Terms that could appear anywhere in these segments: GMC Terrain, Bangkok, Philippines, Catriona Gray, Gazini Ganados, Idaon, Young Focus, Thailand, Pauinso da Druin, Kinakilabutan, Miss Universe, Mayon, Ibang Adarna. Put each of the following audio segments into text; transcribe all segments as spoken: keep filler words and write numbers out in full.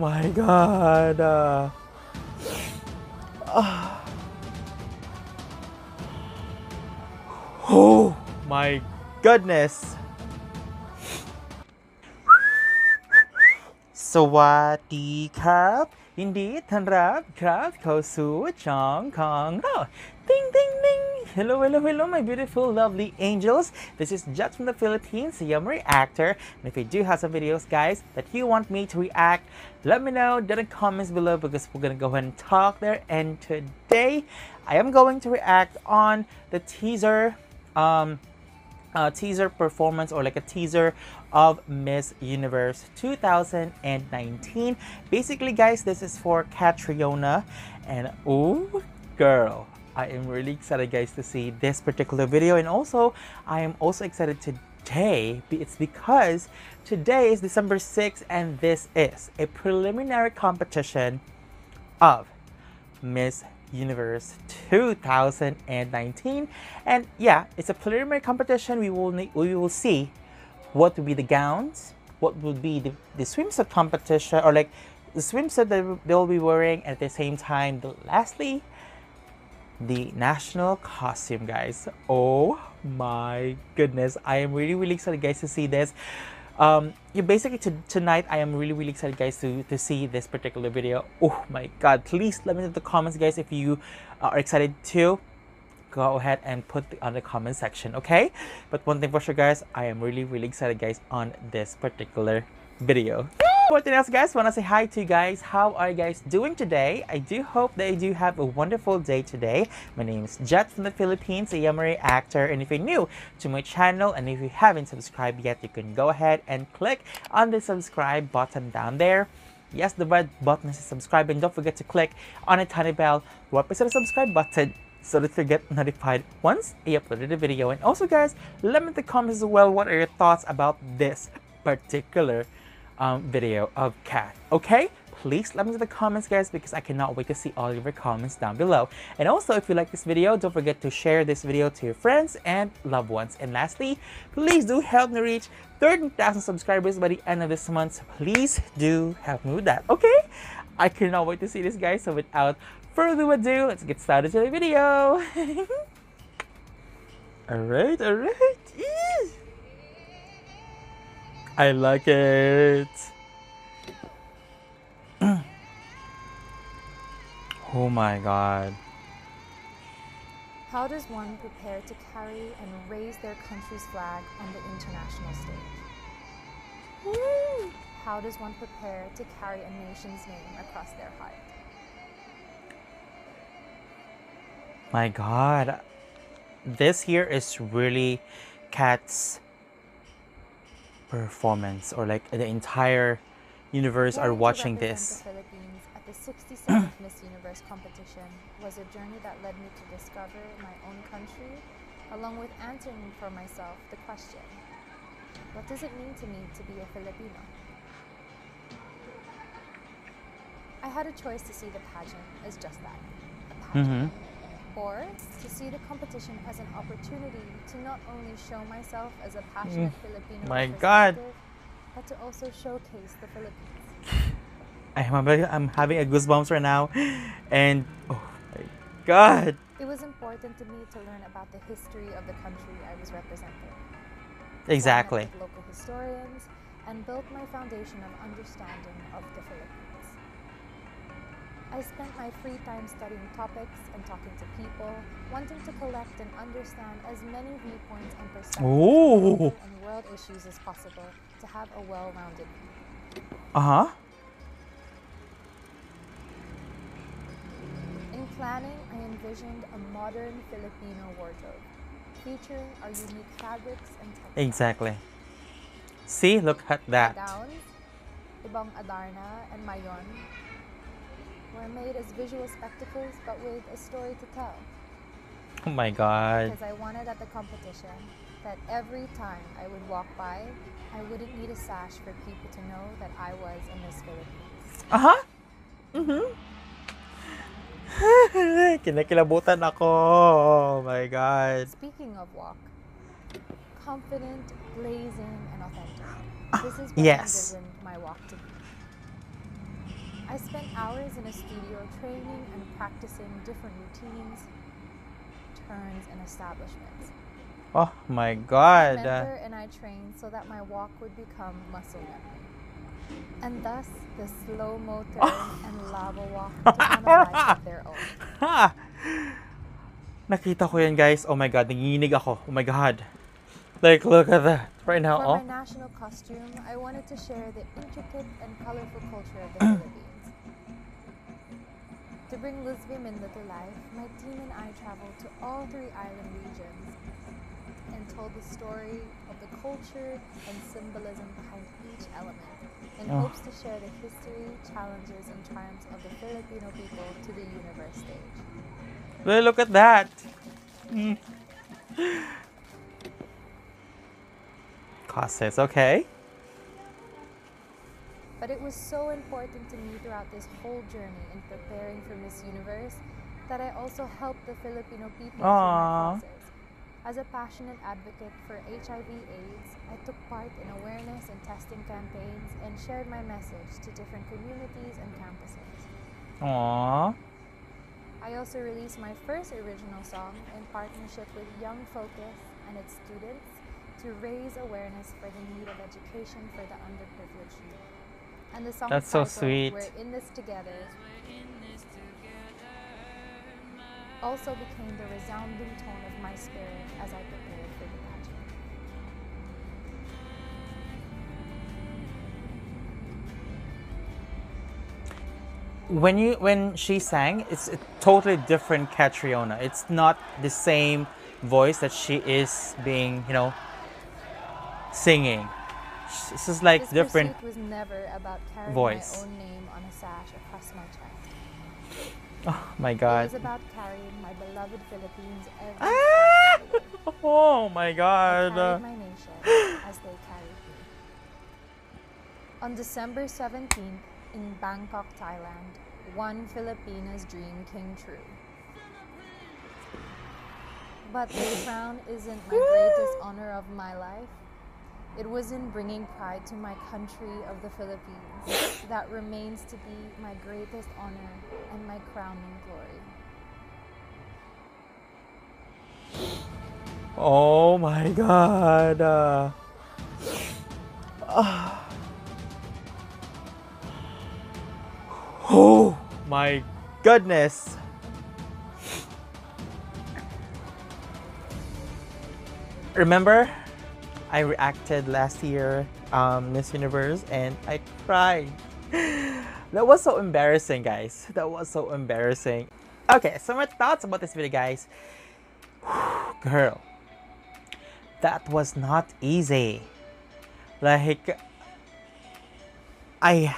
my God. Uh, uh, oh my goodness. Sawatdee krab. Indeed, Tanrab, Krab, Kosu, Chong, Kong, Ra. Ding, ding, ding. Hello, hello, hello, my beautiful, lovely angels. This is Judge from the Philippines, Yum Reactor. And if you do have some videos, guys, that you want me to react, let me know down in the comments below because we're going to go ahead and talk there. And today, I am going to react on the teaser, um, Uh, teaser performance or like a teaser of Miss Universe two thousand nineteen. Basically, guys, this is for Catriona, and oh girl, I am really excited, guys, to see this particular video. And also I am also excited today. It's because today is December sixth and this is a preliminary competition of Miss Universe two thousand nineteen, and yeah, it's a preliminary competition. We will we will see what will be the gowns, what will be the, the swimsuit competition, or like the swimsuit that they will be wearing, and at the same time, the, lastly, the national costume, guys. Oh my goodness, I am really really excited, guys, to see this. Um, you basically t tonight I am really really excited, guys, to, to see this particular video. Oh my God, please let me know in the comments, guys, if you are excited too. Go ahead and put it on the comment section, okay? But one thing for sure, guys, I am really really excited, guys, on this particular video. Anything else, guys, want to say hi to you guys. How are you guys doing today? I do hope that you do have a wonderful day today. My name is Jet from the Philippines, a Yamari actor, and if you're new to my channel and if you haven't subscribed yet, you can go ahead and click on the subscribe button down there. Yes, the red button is subscribe, and don't forget to click on a tiny bell right beside the subscribe button so that you get notified once I uploaded a video. And also, guys, let me in the comments as well, what are your thoughts about this particular Um, video of Cat, okay? Please let me know in the comments, guys, because I cannot wait to see all of your comments down below. And also, if you like this video, don't forget to share this video to your friends and loved ones. And lastly, please do help me reach thirty thousand subscribers by the end of this month. Please do help me with that, okay? I cannot wait to see this, guys. So without further ado, let's get started to the video. Alright, alright. Yeah. I like it. Oh my God. How does one prepare to carry and raise their country's flag on the international stage? Woo! How does one prepare to carry a nation's name across their heart? My God. This here is really Cat's performance, or like the entire universe are watching this. The Philippines at the sixty-seventh Miss Universe competition was a journey that led me to discover my own country, along with answering for myself the question, what does it mean to me to be a Filipino? I had a choice to see the pageant as just that, a pageant, mm-hmm. or to see the competition as an opportunity to not only show myself as a passionate mm. Filipino, my God, but to also showcase the Philippines. I remember I'm having a goosebumps right now, and oh my God. It was important to me to learn about the history of the country I was representing. Exactly. I met with local historians and built my foundation of understanding of the Philippines. I spent my free time studying topics and talking to people, wanting to collect and understand as many viewpoints and perspectives on world issues as possible to have a well-rounded view. Uh-huh. In planning, I envisioned a modern Filipino wardrobe, featuring our unique fabrics and textiles. Exactly. See, look at that. Idaon, Ibang Adarna, and Mayon were made as visual spectacles, but with a story to tell. Oh my God. Because I wanted at the competition that every time I would walk by, I wouldn't need a sash for people to know that I was a Miss Philippines. Uh-huh. Mm-hmm. Kinakilabutan ako. Oh my God. Speaking of walk, confident, blazing, and authentic. This is what yes. I envisioned my walk to be. I spent hours in a studio training and practicing different routines, turns, and establishments. Oh my God! My mentor and I trained so that my walk would become muscle memory. And thus, the slow-mo turn and lava walk took on a life of their own. Ha! Nakita ko yan, guys. Oh my God, nanginginig ako. Oh my God. Like, look at that right now. For oh. my national costume, I wanted to share the intricate and colorful culture of the Philippines. To bring Lisbon into to life, my team and I traveled to all three island regions and told the story of the culture and symbolism behind each element in oh. hopes to share the history, challenges, and triumphs of the Filipino people to the universe stage. Well, look at that! Mm. Classes, okay. But it was so important to me throughout this whole journey in preparing for Miss Universe that I also helped the Filipino people Aww. through my classes. As a passionate advocate for H I V AIDS, I took part in awareness and testing campaigns and shared my message to different communities and campuses. Aww. I also released my first original song in partnership with Young Focus and its students to raise awareness for the need of education for the underprivileged youth. And the song That's so sweet. We're in this together. Also became the resounding tone of my spirit as I prepared for the pageant. When you when she sang, it's a totally different Catriona. It's not the same voice that she is being, you know, singing. This is like this different voice. This pursuit was never about carrying voice. my own name on a sash across my chest. Oh my God. It was about carrying my beloved Philippines every ah! Oh my God. I carried my nation as they carried me. On December seventeenth in Bangkok, Thailand, one Filipina's dream came true. But the crown isn't my greatest honor of my life. It was in bringing pride to my country of the Philippines that remains to be my greatest honor and my crowning glory. Oh my God! Uh, uh, oh my goodness! Remember? I reacted last year, um, Miss Universe, and I cried. That was so embarrassing, guys. That was so embarrassing. Okay, so my thoughts about this video, guys. Girl, that was not easy. Like, I,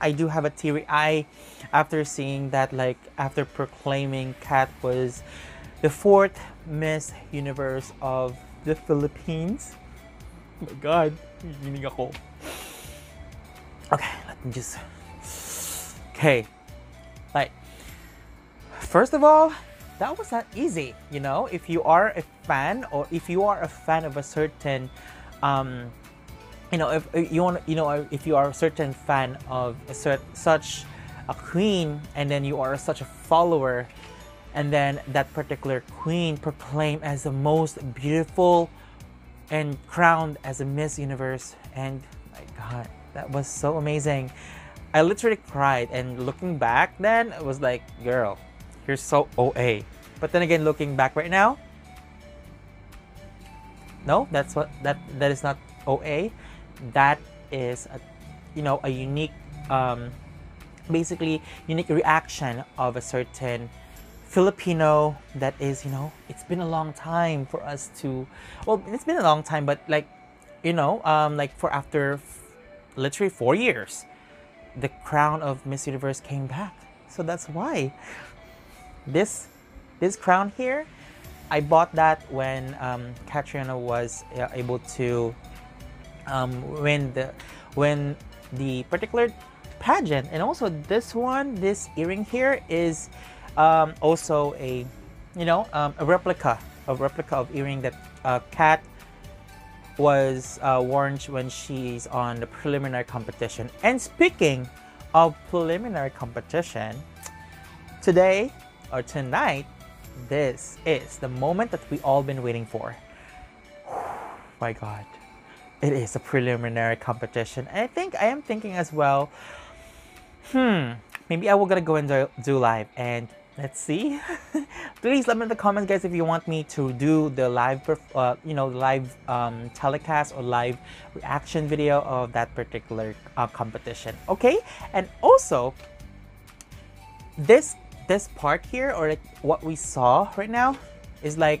I do have a teary eye after seeing that. Like, after proclaiming Kat was the fourth Miss Universe of the Philippines. Oh my God, ginig ako. Okay, let me just... Okay. Like, first of all, that was not easy, you know? If you are a fan, or if you are a fan of a certain, um, you know, if you want, you know, if you are a certain fan of a cert, such a queen, and then you are such a follower, and then that particular queen proclaimed as the most beautiful and crowned as a Miss Universe, and my God, that was so amazing. I literally cried, and looking back then, it was like, girl, you're so O A. But then again, looking back right now, no, that's what that that is not O A. That is a, you know, a unique, um, basically unique reaction of a certain Filipino that is, you know, it's been a long time for us to, well, it's been a long time, but like, you know, um, like for after f literally four years, the crown of Miss Universe came back. So that's why this, this crown here, I bought that when um, Catriona was uh, able to um, win the, win the particular pageant. And also this one, this earring here is, Um, also a, you know, um, a replica, a replica of earring that uh, Kat was uh, worn when she's on the preliminary competition. And speaking of preliminary competition. Today, or tonight, this is the moment that we all been waiting for. My God, it is a preliminary competition. And I think I am thinking as well, hmm, maybe I will gonna go and do, do live, and let's see. Please let me in the comments, guys, if you want me to do the live, uh, you know, live um, telecast or live reaction video of that particular uh, competition. Okay, and also this this part here, or like what we saw right now, is like,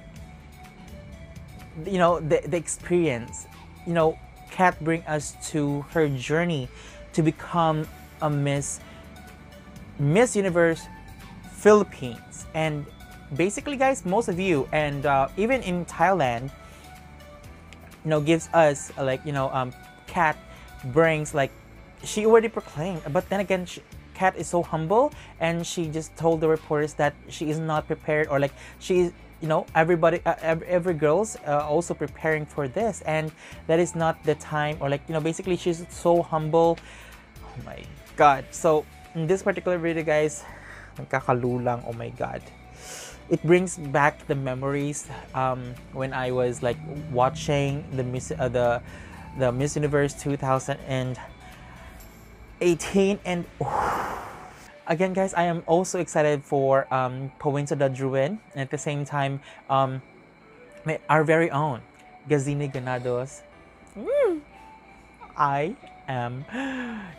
you know, the, the experience, you know, Kat bring us to her journey to become a Miss Miss Universe Philippines. And basically, guys, most of you, and uh, even in Thailand, you know, gives us like, you know, um, Kat brings like, she already proclaimed, but then again, she, Kat is so humble, and she just told the reporters that she is not prepared, or like she is, you know, everybody, uh, every, every girl's uh, also preparing for this, and that is not the time, or like, you know, basically she's so humble. Oh my God. So in this particular video, guys, nagkakalulang, oh my God, it brings back the memories um, when I was like watching the Miss, uh, the the Miss Universe two thousand eighteen, and oh. Again, guys, I am also excited for um, Pauinso da Druin, and at the same time, um, our very own Gazini Ganados. Mm. I am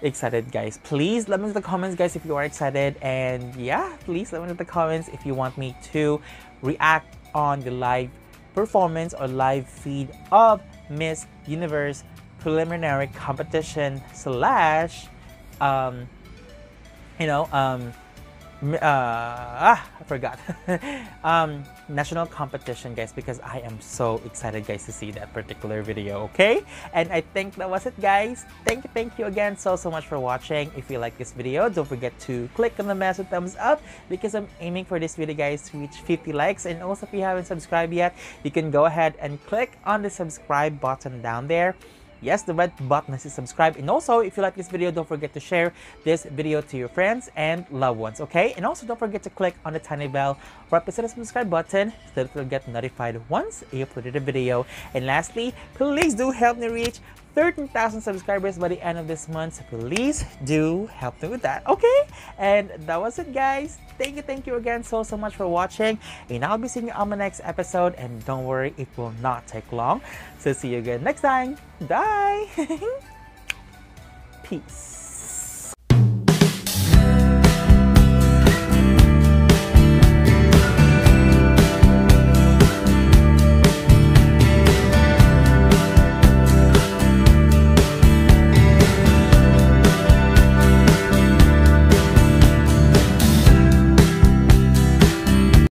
excited, guys. Please let me know in the comments, guys, if you are excited. And yeah, please let me know in the comments if you want me to react on the live performance or live feed of Miss Universe preliminary competition slash... Um, you know, um, uh, ah, I forgot. um, national competition, guys, because I am so excited, guys, to see that particular video, okay? And I think that was it, guys. Thank you, thank you again so, so much for watching. If you like this video, don't forget to click on the massive thumbs up, because I'm aiming for this video, guys, to reach fifty likes. And also, if you haven't subscribed yet, you can go ahead and click on the subscribe button down there. Yes, the red button is subscribe. And also, if you like this video, don't forget to share this video to your friends and loved ones, okay? And also, don't forget to click on the tiny bell right beside the subscribe button so that you'll get notified once you uploaded a video. And lastly, please do help me reach thirteen thousand subscribers by the end of this month. So please do help me with that, okay? And that was it, guys. Thank you, thank you again so, so much for watching. And I'll be seeing you on my next episode. And don't worry, it will not take long. So see you again next time. Bye! Peace.